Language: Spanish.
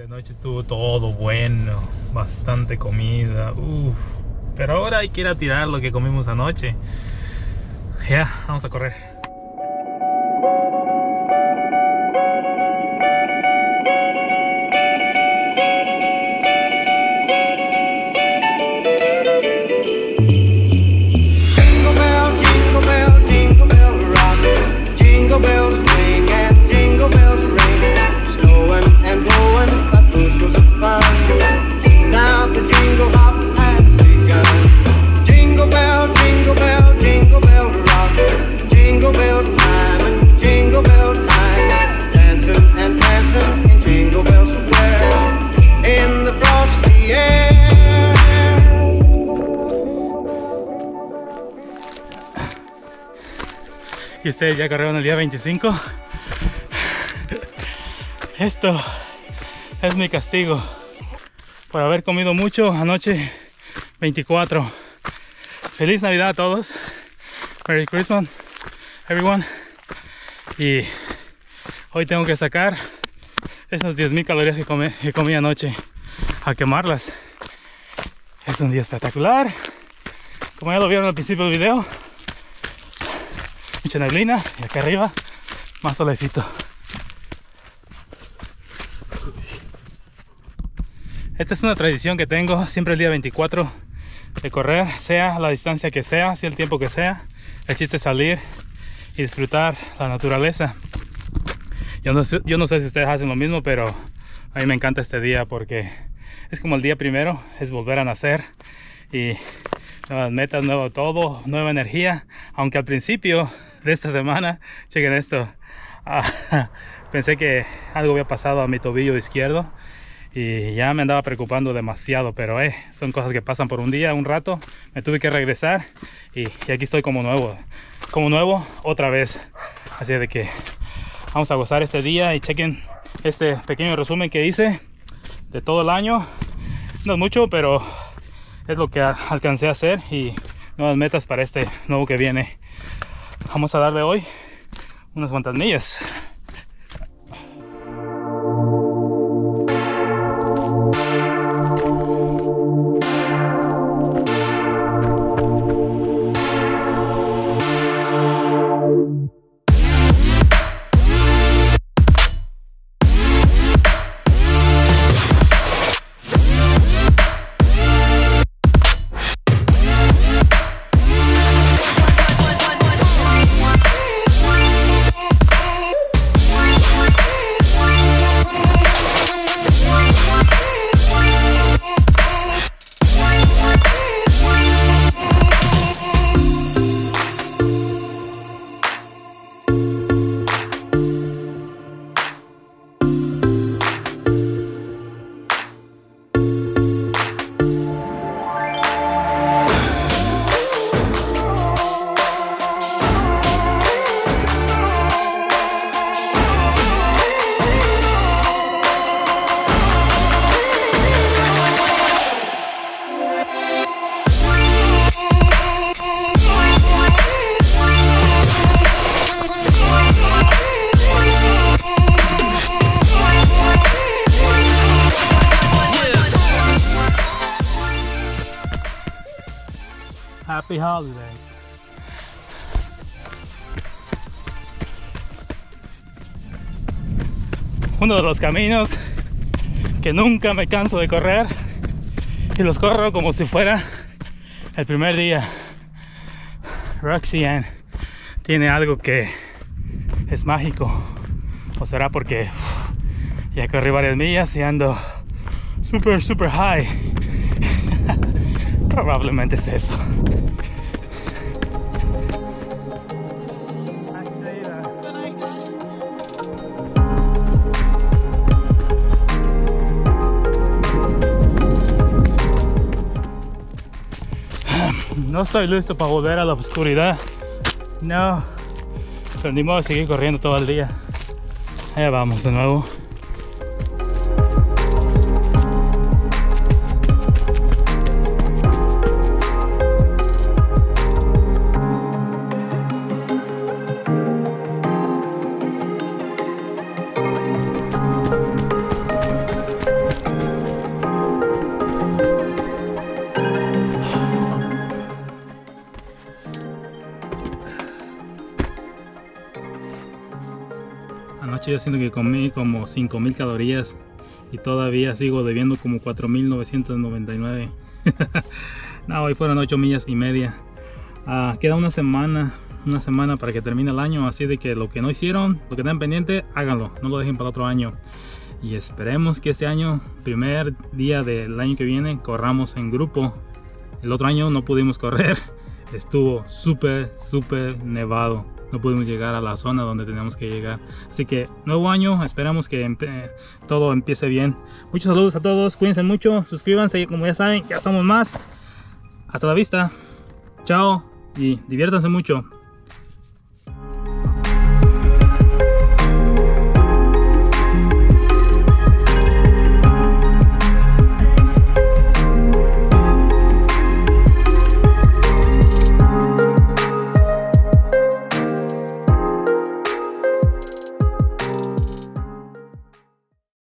y anoche estuvo todo bueno, bastante comida, uff. Pero ahora hay que ir a tirar lo que comimos anoche. Ya, vamos a correr. Y ustedes ya corrieron el día 25. Esto es mi castigo por haber comido mucho anoche 24. Feliz Navidad a todos. Merry Christmas, everyone. Y hoy tengo que sacar esas 10,000 calorías que comí anoche, a quemarlas. Es un día espectacular. Como ya lo vieron al principio del video, mucha neblina, y acá arriba más solecito. Esta es una tradición que tengo siempre el día 24 de correr, sea la distancia que sea, sea el tiempo que sea. El chiste es salir y disfrutar la naturaleza. Yo no sé si ustedes hacen lo mismo, pero a mí me encanta este día porque es como el día primero, es volver a nacer y nuevas metas, nuevo todo, nueva energía. Aunque al principio de esta semana, chequen esto, pensé que algo había pasado a mi tobillo izquierdo y ya me andaba preocupando demasiado, pero son cosas que pasan por un día, un rato. Me tuve que regresar y aquí estoy como nuevo otra vez. Así de que vamos a gozar este día y chequen este pequeño resumen que hice de todo el año. No es mucho, pero es lo que alcancé a hacer y nuevas metas para este nuevo que viene. Vamos a darle hoy unas cuantas millas. Happy holidays. Uno de los caminos que nunca me canso de correr, y los corro como si fuera el primer día. Roxy Ann tiene algo que es mágico, o será porque ya corrí varias millas y ando super high. Probablemente es eso. No estoy listo para volver a la oscuridad. No. Pero ni modo de seguir corriendo todo el día. Allá vamos de nuevo. yo siento que comí como 5000 calorías y todavía sigo debiendo como 4999. No, hoy fueron 8 millas y media. Queda una semana para que termine el año, así de que lo que no hicieron, lo que están pendiente, háganlo, no lo dejen para otro año. Y esperemos que este año, primer día del año que viene, corramos en grupo. El otro año no pudimos correr, estuvo súper nevado, no pudimos llegar a la zona donde teníamos que llegar. Así que nuevo año, esperamos que todo empiece bien. Muchos saludos a todos, cuídense mucho, suscríbanse, como ya saben, ya somos más. Hasta la vista, chao y diviértanse mucho.